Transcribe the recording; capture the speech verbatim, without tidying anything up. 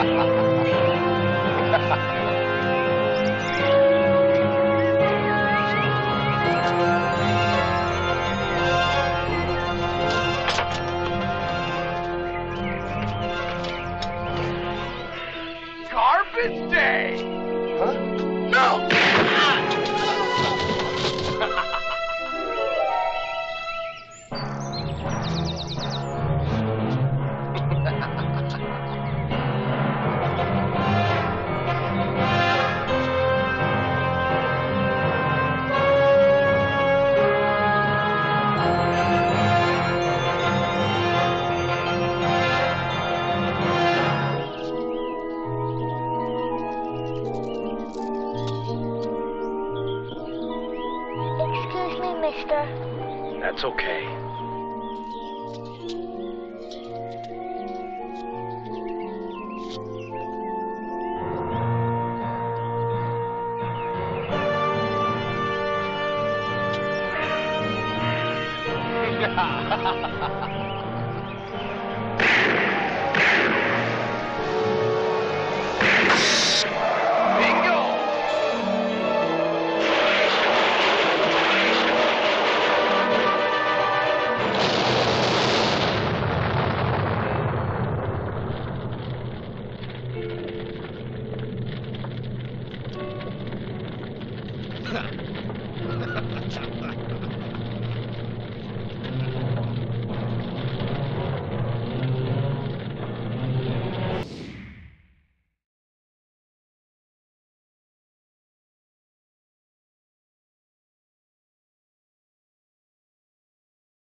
Garbage day! Huh? No! That's okay. Huh.